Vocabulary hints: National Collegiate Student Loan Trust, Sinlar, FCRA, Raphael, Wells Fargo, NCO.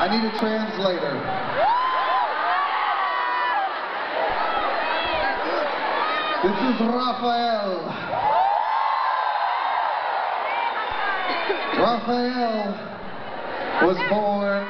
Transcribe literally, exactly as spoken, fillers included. I need a translator. This is Raphael. Raphael was born